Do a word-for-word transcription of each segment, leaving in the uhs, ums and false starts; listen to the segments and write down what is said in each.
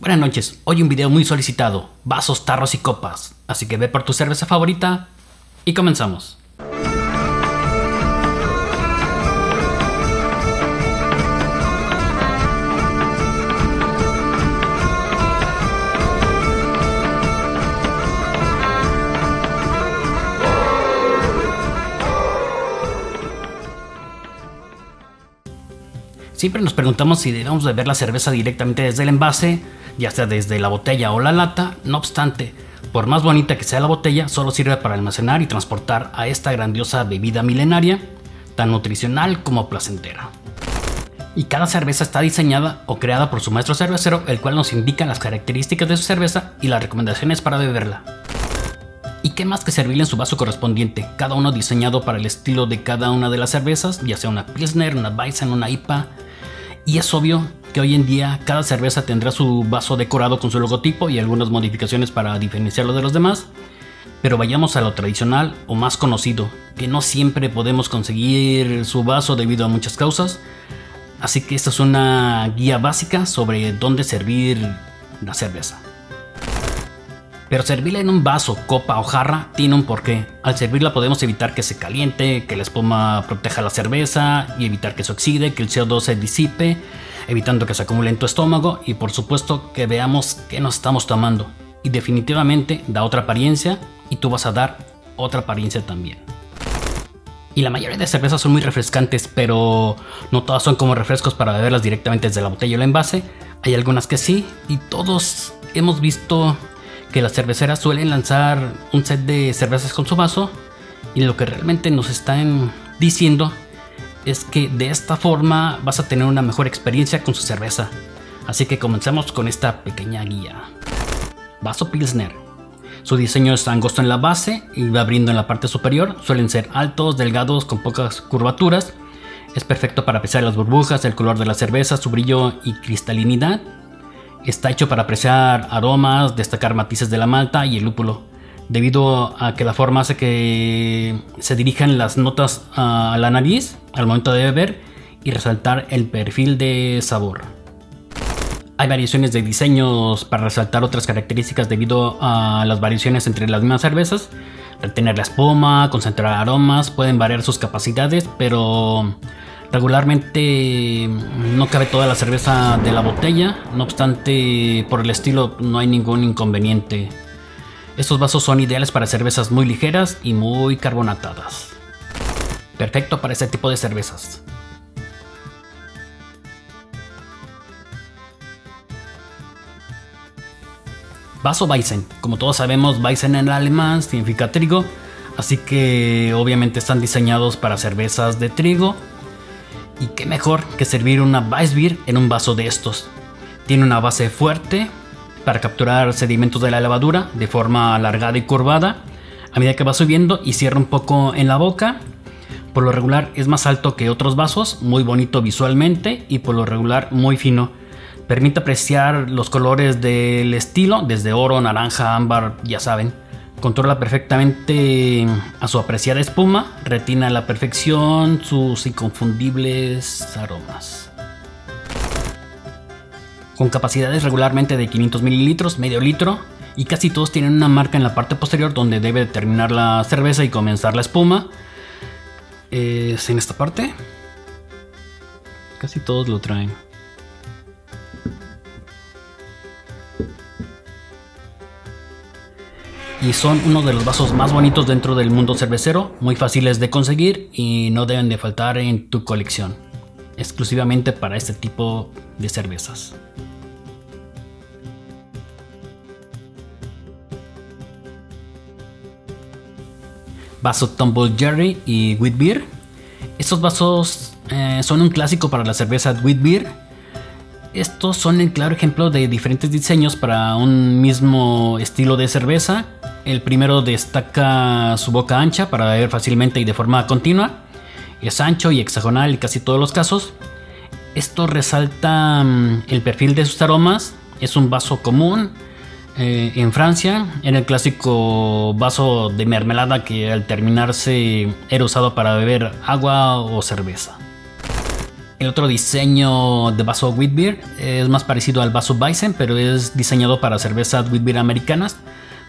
Buenas noches, hoy un video muy solicitado, vasos, tarros y copas, así que ve por tu cerveza favorita y comenzamos. Siempre nos preguntamos si debemos beber la cerveza directamente desde el envase, ya sea desde la botella o la lata. No obstante, por más bonita que sea la botella, solo sirve para almacenar y transportar a esta grandiosa bebida milenaria, tan nutricional como placentera. Y cada cerveza está diseñada o creada por su maestro cervecero, el cual nos indica las características de su cerveza y las recomendaciones para beberla. Y qué más que servirle en su vaso correspondiente, cada uno diseñado para el estilo de cada una de las cervezas, ya sea una Pilsner, una Weizen, una I P A. Y es obvio que hoy en día cada cerveza tendrá su vaso decorado con su logotipo y algunas modificaciones para diferenciarlo de los demás. Pero vayamos a lo tradicional o más conocido, que no siempre podemos conseguir su vaso debido a muchas causas. Así que esta es una guía básica sobre dónde servir la cerveza. Pero servirla en un vaso, copa o jarra tiene un porqué. Al servirla podemos evitar que se caliente, que la espuma proteja la cerveza y evitar que se oxide, que el C O dos se disipe, evitando que se acumule en tu estómago y por supuesto que veamos qué nos estamos tomando. Y definitivamente da otra apariencia y tú vas a dar otra apariencia también. Y la mayoría de cervezas son muy refrescantes, pero no todas son como refrescos para beberlas directamente desde la botella o el envase. Hay algunas que sí y todos hemos visto que las cerveceras suelen lanzar un set de cervezas con su vaso y lo que realmente nos están diciendo es que de esta forma vas a tener una mejor experiencia con su cerveza. Así que comencemos con esta pequeña guía. Vaso Pilsner. Su diseño es angosto en la base y va abriendo en la parte superior. Suelen ser altos, delgados, con pocas curvaturas. Es perfecto para apreciar las burbujas, el color de la cerveza, su brillo y cristalinidad. Está hecho para apreciar aromas, destacar matices de la malta y el lúpulo, debido a que la forma hace que se dirijan las notas a la nariz al momento de beber y resaltar el perfil de sabor. Hay variaciones de diseños para resaltar otras características debido a las variaciones entre las mismas cervezas. Retener la espuma, concentrar aromas, pueden variar sus capacidades, pero regularmente no cabe toda la cerveza de la botella, no obstante por el estilo no hay ningún inconveniente. Estos vasos son ideales para cervezas muy ligeras y muy carbonatadas. Perfecto para este tipo de cervezas. Vaso Weizen. Como todos sabemos, Weizen en alemán significa trigo, así que obviamente están diseñados para cervezas de trigo. Y qué mejor que servir una Weissbier en un vaso de estos. Tiene una base fuerte para capturar sedimentos de la levadura de forma alargada y curvada a medida que va subiendo y cierra un poco en la boca. Por lo regular es más alto que otros vasos, muy bonito visualmente y por lo regular muy fino. Permite apreciar los colores del estilo, desde oro, naranja, ámbar, ya saben. Controla perfectamente a su apreciada espuma, retina a la perfección sus inconfundibles aromas. Con capacidades regularmente de quinientos mililitros, medio litro, y casi todos tienen una marca en la parte posterior donde debe terminar la cerveza y comenzar la espuma. Es en esta parte. Casi todos lo traen. Y son uno de los vasos más bonitos dentro del mundo cervecero, muy fáciles de conseguir y no deben de faltar en tu colección, exclusivamente para este tipo de cervezas. Vaso Tumble Jerry y Witbier. Estos vasos eh, son un clásico para la cerveza Witbier. Estos son el claro ejemplo de diferentes diseños para un mismo estilo de cerveza. El primero destaca su boca ancha para beber fácilmente y de forma continua. Es ancho y hexagonal en casi todos los casos. Esto resalta el perfil de sus aromas. Es un vaso común eh, en Francia. Era el clásico vaso de mermelada que al terminarse era usado para beber agua o cerveza. El otro diseño de vaso Witbier es más parecido al vaso Weizen, pero es diseñado para cervezas Witbier americanas,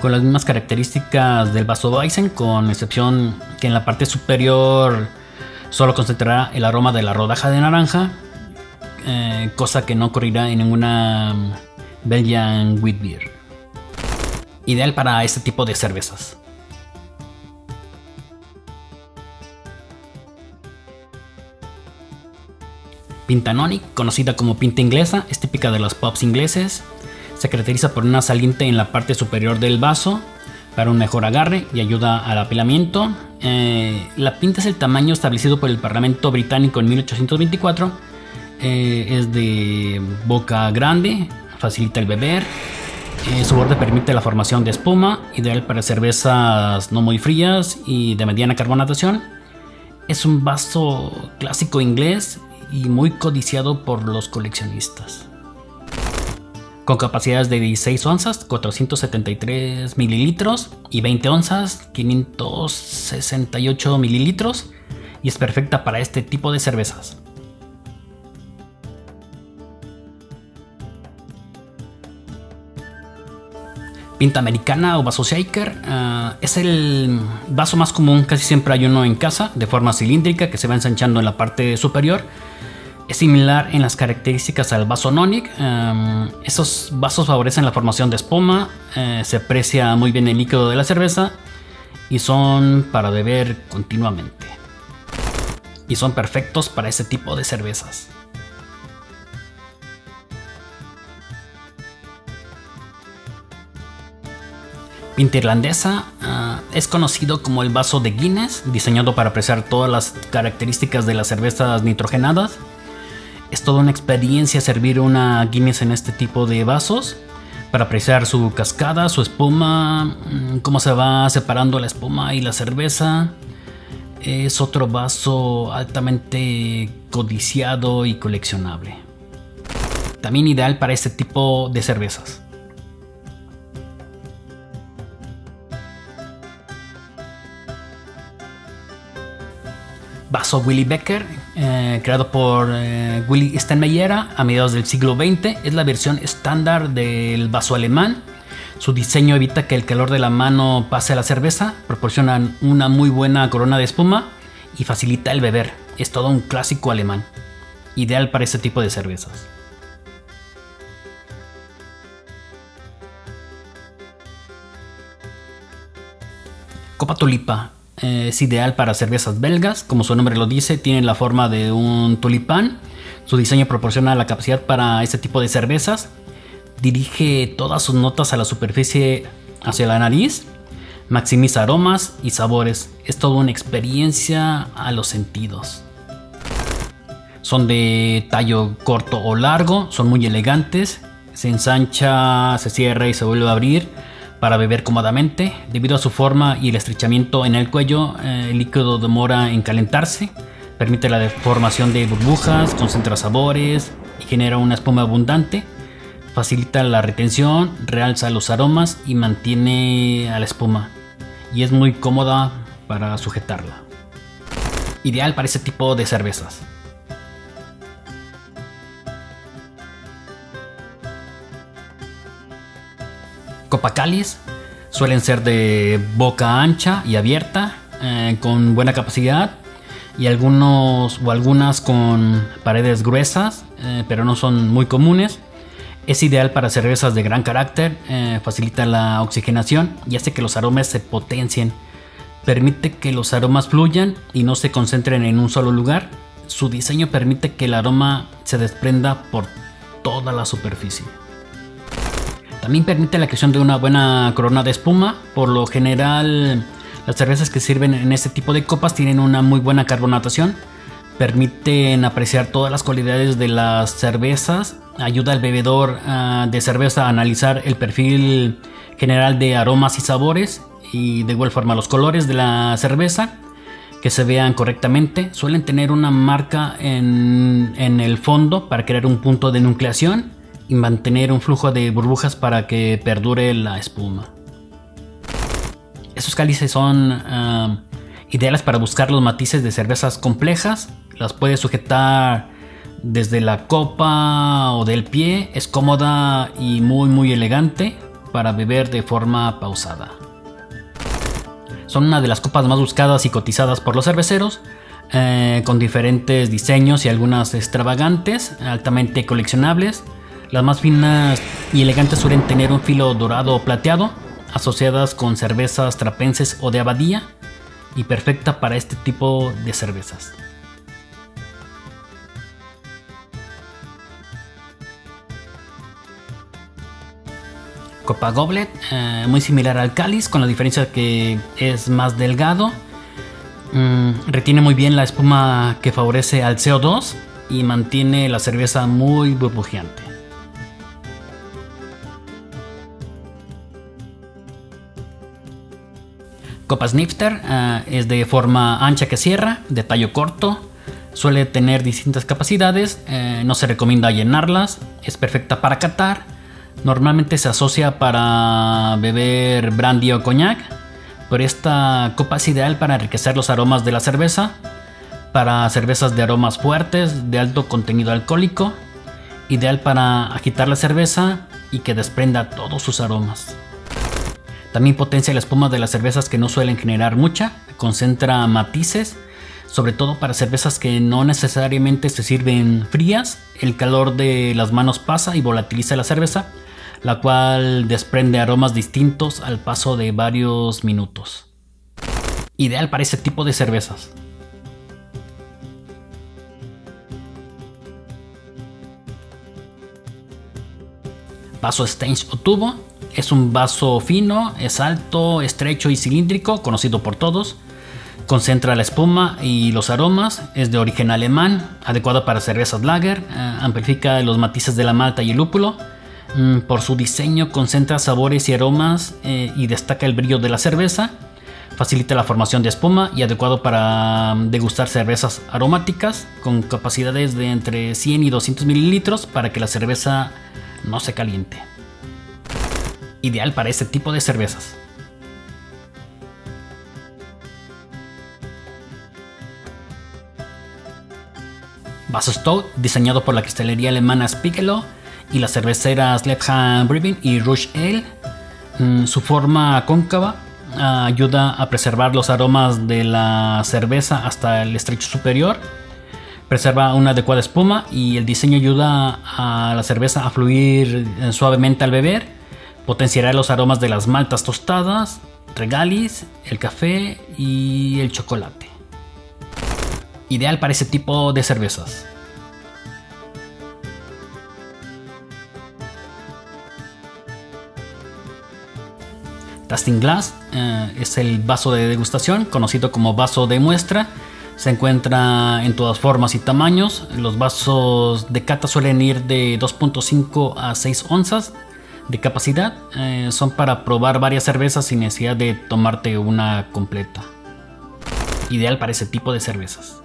con las mismas características del vaso Weizen, con excepción que en la parte superior solo concentrará el aroma de la rodaja de naranja, eh, cosa que no ocurrirá en ninguna Belgian Witbier. Ideal para este tipo de cervezas. Pinta nonic, conocida como pinta inglesa, es típica de los pubs ingleses. Se caracteriza por una saliente en la parte superior del vaso para un mejor agarre y ayuda al apilamiento. Eh, la pinta es el tamaño establecido por el Parlamento británico en mil ochocientos veinticuatro. Eh, es de boca grande, facilita el beber. Eh, su borde permite la formación de espuma, ideal para cervezas no muy frías y de mediana carbonatación. Es un vaso clásico inglés y muy codiciado por los coleccionistas. Con capacidades de dieciséis onzas, cuatrocientos setenta y tres mililitros y veinte onzas, quinientos sesenta y ocho mililitros, y es perfecta para este tipo de cervezas. Pinta americana o vaso shaker, uh, es el vaso más común, casi siempre hay uno en casa, de forma cilíndrica que se va ensanchando en la parte superior. Es similar en las características al vaso nonic. Um, esos vasos favorecen la formación de espuma, eh, se aprecia muy bien el líquido de la cerveza y son para beber continuamente. Y son perfectos para este tipo de cervezas. Pinta irlandesa, uh, es conocido como el vaso de Guinness, diseñado para apreciar todas las características de las cervezas nitrogenadas. Es toda una experiencia servir una Guinness en este tipo de vasos para apreciar su cascada, su espuma, cómo se va separando la espuma y la cerveza. Es otro vaso altamente codiciado y coleccionable. También ideal para este tipo de cervezas. Vaso Willy Becker, eh, creado por eh, Willy Steinmeyer a mediados del siglo veinte, es la versión estándar del vaso alemán. Su diseño evita que el calor de la mano pase a la cerveza, proporciona una muy buena corona de espuma y facilita el beber. Es todo un clásico alemán, ideal para este tipo de cervezas. Copa Tulipa. Es ideal para cervezas belgas, como su nombre lo dice, tiene la forma de un tulipán. Su diseño proporciona la capacidad para este tipo de cervezas. Dirige todas sus notas a la superficie hacia la nariz, maximiza aromas y sabores. Es toda una experiencia a los sentidos. Son de tallo corto o largo, son muy elegantes, se ensancha, se cierra y se vuelve a abrir para beber cómodamente. Debido a su forma y el estrechamiento en el cuello, eh, el líquido demora en calentarse, permite la formación de burbujas, concentra sabores y genera una espuma abundante, facilita la retención, realza los aromas y mantiene a la espuma, y es muy cómoda para sujetarla. Ideal para este tipo de cervezas. Copa cáliz, suelen ser de boca ancha y abierta, eh, con buena capacidad, y algunos o algunas con paredes gruesas, eh, pero no son muy comunes. Es ideal para cervezas de gran carácter, eh, facilita la oxigenación y hace que los aromas se potencien, permite que los aromas fluyan y no se concentren en un solo lugar. Su diseño permite que el aroma se desprenda por toda la superficie. También permite la creación de una buena corona de espuma. Por lo general, las cervezas que sirven en este tipo de copas tienen una muy buena carbonatación, permiten apreciar todas las cualidades de las cervezas, ayuda al bebedor uh, de cerveza a analizar el perfil general de aromas y sabores, y de igual forma los colores de la cerveza que se vean correctamente. Suelen tener una marca en, en el fondo para crear un punto de nucleación y mantener un flujo de burbujas para que perdure la espuma. Estos cálices son uh, ideales para buscar los matices de cervezas complejas. Las puedes sujetar Desde la copa o del pie es cómoda y muy muy elegante para beber de forma pausada. Son una de las copas más buscadas y cotizadas por los cerveceros, eh, con diferentes diseños y algunas extravagantes, altamente coleccionables. Las más finas y elegantes suelen tener un filo dorado o plateado, asociadas con cervezas trapenses o de abadía, y perfecta para este tipo de cervezas. Copa Goblet, eh, muy similar al cáliz, con la diferencia que es más delgado. Mm, retiene muy bien la espuma que favorece al C O dos y mantiene la cerveza muy burbujeante. Copa Snifter, eh, es de forma ancha que cierra, de tallo corto. Suele tener distintas capacidades, eh, no se recomienda llenarlas. Es perfecta para catar. Normalmente se asocia para beber brandy o coñac, pero esta copa es ideal para enriquecer los aromas de la cerveza, para cervezas de aromas fuertes, de alto contenido alcohólico, ideal para agitar la cerveza y que desprenda todos sus aromas. También potencia la espuma de las cervezas que no suelen generar mucha, concentra matices, sobre todo para cervezas que no necesariamente se sirven frías. El calor de las manos pasa y volatiliza la cerveza, la cual desprende aromas distintos al paso de varios minutos. Ideal para este tipo de cervezas. Vaso Stange o tubo. Es un vaso fino, es alto, estrecho y cilíndrico, conocido por todos. Concentra la espuma y los aromas, es de origen alemán, adecuada para cervezas lager, amplifica los matices de la malta y el lúpulo. Por su diseño concentra sabores y aromas eh, y destaca el brillo de la cerveza, facilita la formación de espuma y adecuado para degustar cervezas aromáticas con capacidades de entre cien y doscientos mililitros para que la cerveza no se caliente. Ideal para este tipo de cervezas. Vaso Stout, diseñado por la cristalería alemana Spiegelau y las cerveceras Left Hand Brewing y Rush Ale. Mm, su forma cóncava uh, ayuda a preservar los aromas de la cerveza hasta el estrecho superior. Preserva una adecuada espuma y el diseño ayuda a la cerveza a fluir eh, suavemente al beber. Potenciará los aromas de las maltas tostadas, regalis, el café y el chocolate. Ideal para ese tipo de cervezas. Tasting Glass, eh, es el vaso de degustación, conocido como vaso de muestra. Se encuentra en todas formas y tamaños. Los vasos de cata suelen ir de dos punto cinco a seis onzas de capacidad. Eh, son para probar varias cervezas sin necesidad de tomarte una completa. Ideal para ese tipo de cervezas.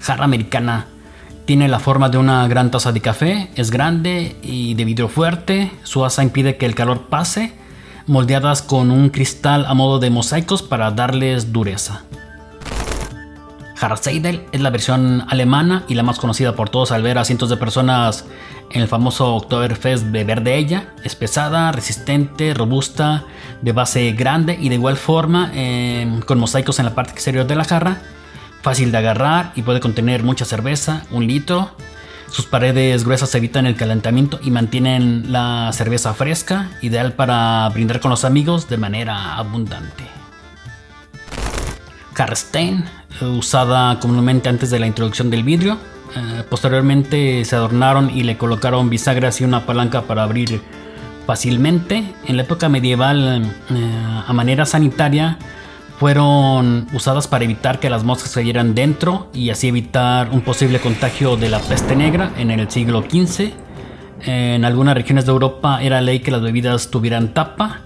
Jarra americana. Tiene la forma de una gran taza de café, es grande y de vidrio fuerte, su asa impide que el calor pase, moldeadas con un cristal a modo de mosaicos para darles dureza. Jarra Seidel es la versión alemana y la más conocida por todos al ver a cientos de personas en el famoso Oktoberfest beber de ella. Es pesada, resistente, robusta, de base grande y de igual forma eh, con mosaicos en la parte exterior de la jarra. Fácil de agarrar y puede contener mucha cerveza, un litro. Sus paredes gruesas evitan el calentamiento y mantienen la cerveza fresca, ideal para brindar con los amigos de manera abundante. Jarra Stein, usada comúnmente antes de la introducción del vidrio. Eh, posteriormente se adornaron y le colocaron bisagras y una palanca para abrir fácilmente. En la época medieval, eh, a manera sanitaria, fueron usadas para evitar que las moscas cayeran dentro y así evitar un posible contagio de la peste negra en el siglo quince. En algunas regiones de Europa era ley que las bebidas tuvieran tapa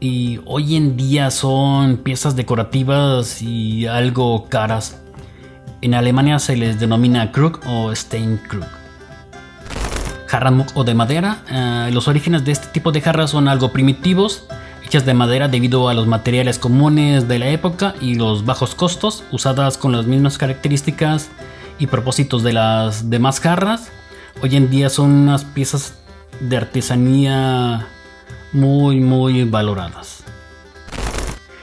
y hoy en día son piezas decorativas y algo caras. En Alemania se les denomina krug o steinkrug. Jarra Muck o de madera. Eh, los orígenes de este tipo de jarras son algo primitivos. fichas de madera debido a los materiales comunes de la época y los bajos costos, usadas con las mismas características y propósitos de las demás jarras. Hoy en día son unas piezas de artesanía muy muy valoradas.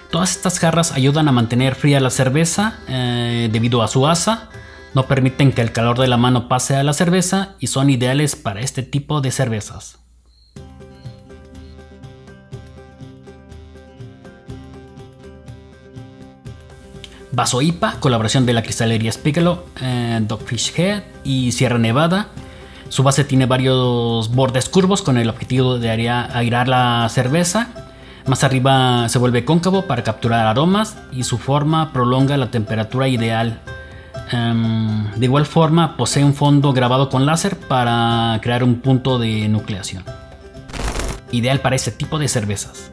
Todas estas jarras ayudan a mantener fría la cerveza eh, debido a su asa, no permiten que el calor de la mano pase a la cerveza y son ideales para este tipo de cervezas. Vaso I P A, colaboración de la cristalería Spiegelau, eh, Dogfish Head y Sierra Nevada. Su base tiene varios bordes curvos con el objetivo de airar la cerveza. Más arriba se vuelve cóncavo para capturar aromas y su forma prolonga la temperatura ideal. Um, de igual forma posee un fondo grabado con láser para crear un punto de nucleación. Ideal para este tipo de cervezas.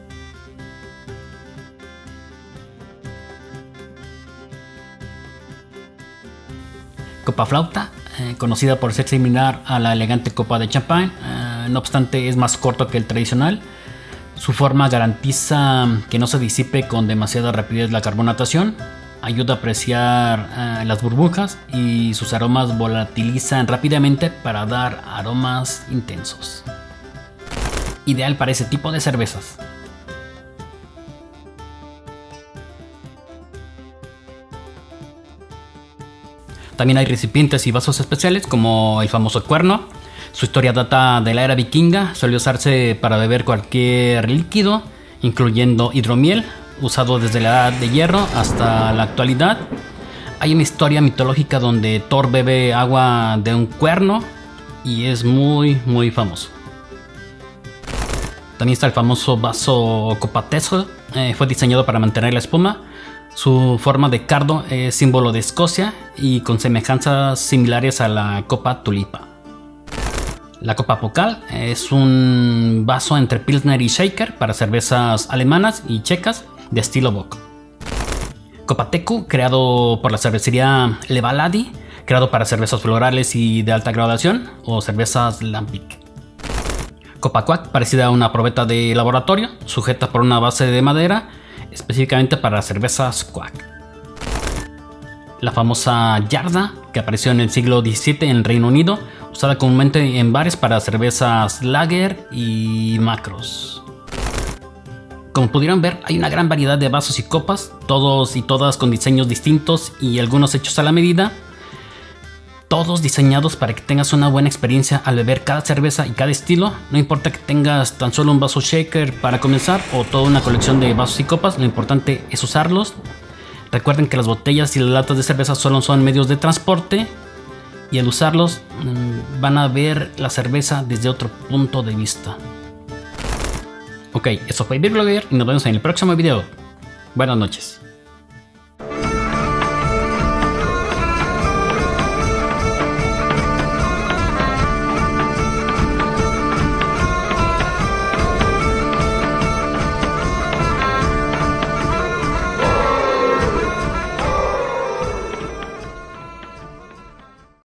Copa flauta, eh, conocida por ser similar a la elegante copa de champán, eh, no obstante es más corto que el tradicional. Su forma garantiza que no se disipe con demasiada rapidez la carbonatación, ayuda a apreciar eh, las burbujas y sus aromas volatilizan rápidamente para dar aromas intensos. Ideal para ese tipo de cervezas. También hay recipientes y vasos especiales como el famoso cuerno. Su historia data de la era vikinga, solía usarse para beber cualquier líquido, incluyendo hidromiel, usado desde la edad de hierro hasta la actualidad. Hay una historia mitológica donde Thor bebe agua de un cuerno y es muy muy famoso. También está el famoso vaso Copateso, eh, fue diseñado para mantener la espuma. Su forma de cardo es símbolo de Escocia y con semejanzas similares a la copa tulipa. La copa focal es un vaso entre Pilsner y Shaker para cervezas alemanas y checas de estilo bock. Copa Tecu, creado por la cervecería Levaladi, creado para cervezas florales y de alta graduación o cervezas Lampic. Copa Cuac, parecida a una probeta de laboratorio, sujeta por una base de madera, específicamente para cervezas Quack. La famosa Yarda, que apareció en el siglo diecisiete en el Reino Unido, usada comúnmente en bares para cervezas Lager y Macros. Como pudieron ver, hay una gran variedad de vasos y copas, todos y todas con diseños distintos y algunos hechos a la medida, todos diseñados para que tengas una buena experiencia al beber cada cerveza y cada estilo. No importa que tengas tan solo un vaso shaker para comenzar o toda una colección de vasos y copas, lo importante es usarlos. Recuerden que las botellas y las latas de cerveza solo son medios de transporte y al usarlos van a ver la cerveza desde otro punto de vista. Ok, eso fue Witbier y nos vemos en el próximo video. Buenas noches.